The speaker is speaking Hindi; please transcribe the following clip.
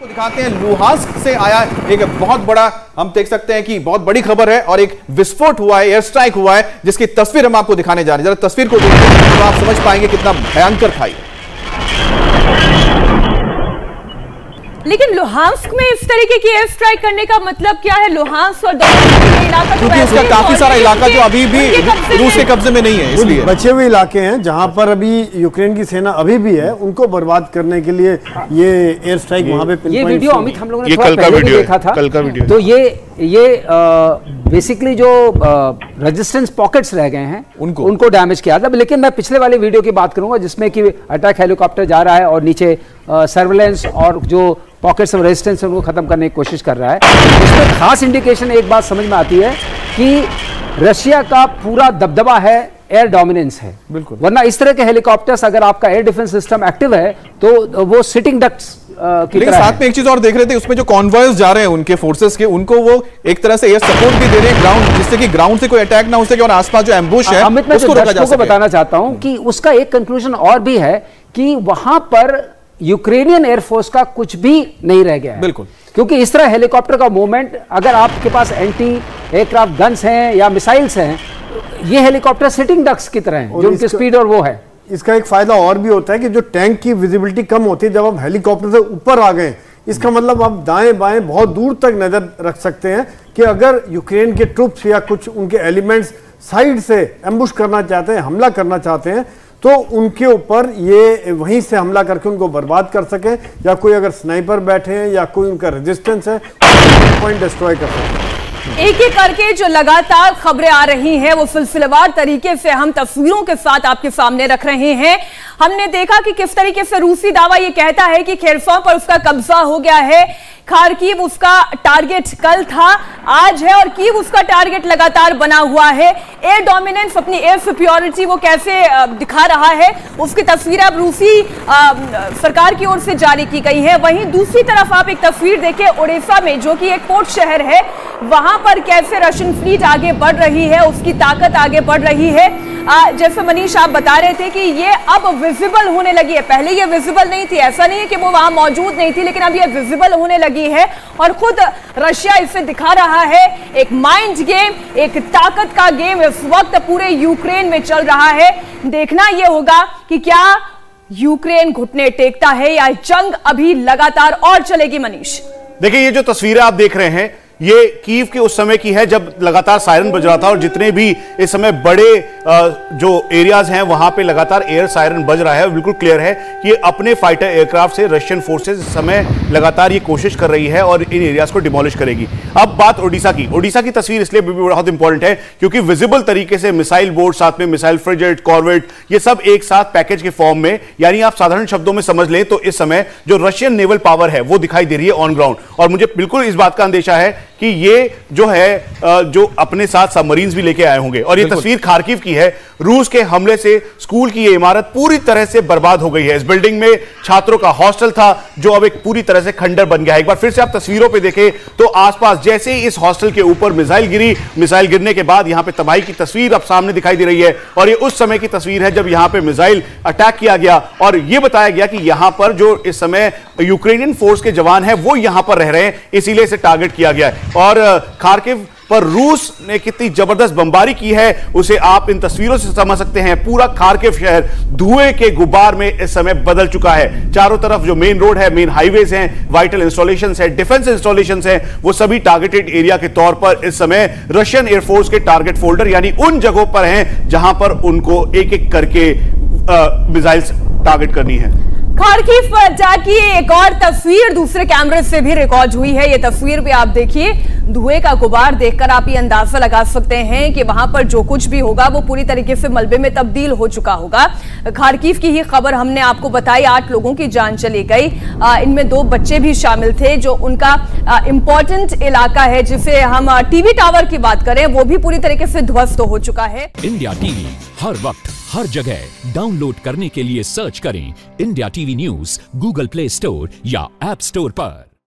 को दिखाते हैं। लुहांस्क से आया एक बहुत बड़ा, हम देख सकते हैं कि बहुत बड़ी खबर है और एक विस्फोट हुआ है, एयर स्ट्राइक हुआ है, जिसकी तस्वीर हम आपको दिखाने जा रहे हैं। जरा तस्वीर को देखिए तो आप समझ पाएंगे कितना भयंकर था ये। लेकिन लुहांस्क में इस तरीके की एयर स्ट्राइक करने का मतलब क्या है? लुहांस्क और इलाका क्योंकि उसका काफी सारा इलाका जो अभी भी रूस के कब्जे में नहीं है, इसलिए बचे हुए इलाके हैं जहां पर अभी यूक्रेन की सेना अभी भी है, उनको बर्बाद करने के लिए ये एयर स्ट्राइक वहां पे। ये वीडियो अमित हम लोगों ने थोड़ा पहले भी देखा था, तो ये बेसिकली जो रेजिस्टेंस पॉकेट्स रह गए हैं उनको डैमेज किया था। लेकिन मैं पिछले वाले वीडियो की बात करूंगा जिसमें कि अटैक हेलीकॉप्टर जा रहा है और नीचे सर्वेलेंस और जो पॉकेट्स ऑफ रेजिस्टेंस उनको खत्म करने की कोशिश कर रहा है। इसमें खास इंडिकेशन एक बात समझ में आती है कि रशिया का पूरा दबदबा है, एयर डोमिनेंस है, बिल्कुल। वरना इस तरह के हेलीकॉप्टर्स, अगर आपका एयर डिफेंस सिस्टम एक्टिव है तो वो सिटिंग डक्स की तरह। साथ में एक चीज और देख रहे थे, उसमें जो कॉन्वॉयज जा रहे हैं उनके फोर्सेस के, उनको वो एक तरह से एयर सपोर्ट भी दे रहे हैं ग्राउंड, जिससे कि ग्राउंड से कोई अटैक ना हो सके और आसपास जो एम्बुश है अमित, मैं दर्शकों को बताना चाहता हूं कि उसका एक कंक्लूजन और भी है कि वहां पर यूक्रेनियन एयरफोर्स का कुछ भी नहीं रह गया है, बिल्कुल। क्योंकि इस तरह हेलीकॉप्टर का मूवमेंट, अगर आपके पास एंटी एयरक्राफ्ट गन्स हैं या मिसाइल्स हैं, ये हेलीकॉप्टर सिटिंग डक्स की तरह हैं, जो उनकी स्पीड और वो है। इसका एक फायदा और भी होता है कि जो टैंक की विजिबिलिटी कम होती है, जब आप हेलीकॉप्टर से ऊपर आ गए, इसका मतलब आप दाएं बाएं बहुत दूर तक नजर रख सकते हैं कि अगर यूक्रेन के ट्रुप्स या कुछ उनके एलिमेंट्स साइड से एम्बुश करना चाहते हैं, हमला करना चाहते हैं, तो उनके ऊपर ये वहीं से हमला करके उनको बर्बाद कर सकें, या कोई अगर स्नाइपर बैठे हैं या कोई उनका रेजिस्टेंस है, पॉइंट डिस्ट्रॉय कर सकें। एक एक करके जो लगातार खबरें आ रही हैं वो सिलसिलेवार तरीके से हम तस्वीरों के साथ आपके सामने रख रहे हैं। हमने देखा कि किस तरीके से रूसी दावा ये कहता है कि खेरसों पर उसका कब्जा हो गया है, खार्किव उसका टारगेट कल था, आज है, और कीव उसका टारगेट लगातार बना हुआ है। एयर डोमिनेंस, अपनी एयर सुपियोरिटी वो कैसे दिखा रहा है, उसकी तस्वीर अब रूसी सरकार की ओर से जारी की गई है। वहीं दूसरी तरफ आप एक तस्वीर देखें ओडिशा में, जो कि एक पोर्ट शहर है, वहां पर कैसे रशियन फ्लीट आगे बढ़ रही है, उसकी ताकत आगे बढ़ रही है। जैसे मनीष आप बता रहे थे कि ये अब विजिबल होने लगी है, पहले ये विजिबल नहीं थी, ऐसा नहीं है कि वो वहां मौजूद नहीं थी, लेकिन अब ये विजिबल होने लगी है और खुद रशिया इसे दिखा रहा है। एक माइंड गेम, एक ताकत का गेम इस वक्त पूरे यूक्रेन में चल रहा है। देखना यह होगा कि क्या यूक्रेन घुटने टेकता है या जंग अभी लगातार और चलेगी। मनीष देखिए, ये जो तस्वीरें आप देख रहे हैं ये कीव के उस समय की है जब लगातार सायरन बज रहा था, और जितने भी इस समय बड़े जो एरियाज हैं वहां पे लगातार एयर सायरन बज रहा है। बिल्कुल क्लियर है कि अपने फाइटर एयरक्राफ्ट से रशियन फोर्सेस इस समय लगातार ये कोशिश कर रही है और इन एरियाज को डिमोलिश करेगी। अब बात ओडिशा की तस्वीर इसलिए भी बहुत इंपॉर्टेंट है क्योंकि विजिबल तरीके से मिसाइल बोर्ड, साथ में मिसाइल फ्रिगेट, कॉर्वेट, ये सब एक साथ पैकेज के फॉर्म में, यानी आप साधारण शब्दों में समझ लें तो इस समय जो रशियन नेवल पावर है वो दिखाई दे रही है ऑन ग्राउंड। और मुझे बिल्कुल इस बात का अंदेशा है कि ये जो है जो अपने साथ सबमरीन्स भी लेके आए होंगे। और ये तस्वीर खार्किव की है, रूस के हमले से स्कूल की ये इमारत पूरी तरह से बर्बाद हो गई है। इस बिल्डिंग में छात्रों का हॉस्टल था जो अब एक पूरी तरह से खंडर बन गया है। एक बार फिर से आप तस्वीरों पे देखें तो आसपास जैसे ही इस हॉस्टल के ऊपर मिसाइल गिरी, मिसाइल गिरने के बाद यहां पे तबाही की तस्वीर अब सामने दिखाई दे रही है। और ये उस समय की तस्वीर है जब यहां पे मिसाइल अटैक किया गया और यह बताया गया कि यहां पर जो इस समय यूक्रेनियन फोर्स के जवान है वो यहां पर रह रहे हैं, इसीलिए इसे टारगेट किया गया है। और खार्किव पर रूस ने कितनी जबरदस्त बमबारी की है उसे आप इन तस्वीरों से समझ सकते हैं। पूरा खार्किव शहर धुएं के गुबार में इस समय बदल चुका है। चारों तरफ जो मेन रोड है, मेन हाईवेज हैं, वाइटल इंस्टॉलेशंस हैं, डिफेंस इंस्टॉलेशंस हैं, वो सभी टारगेटेड एरिया के तौर पर इस समय रशियन एयरफोर्स के टारगेट फोल्डर, यानी उन जगहों पर हैं जहां पर उनको एक एक करके मिसाइल्स टारगेट करनी है। खार्किव पर जाके एक और तस्वीर दूसरे कैमरे से भी रिकॉर्ड हुई है। ये तस्वीर भी आप देखिए, धुएं का गुबार देखकर आप ये अंदाजा लगा सकते हैं कि वहां पर जो कुछ भी होगा वो पूरी तरीके से मलबे में तब्दील हो चुका होगा। खार्किव की ही खबर हमने आपको बताई, 8 लोगों की जान चली गई, इनमें 2 बच्चे भी शामिल थे, जो उनका इंपॉर्टेंट इलाका है जिसे हम टीवी टावर की बात करें वो भी पूरी तरीके से ध्वस्त हो चुका है। इंडिया टीवी हर वक्त हर जगह डाउनलोड करने के लिए सर्च करें IndiaTV News Google Play Store या ऐप स्टोर पर।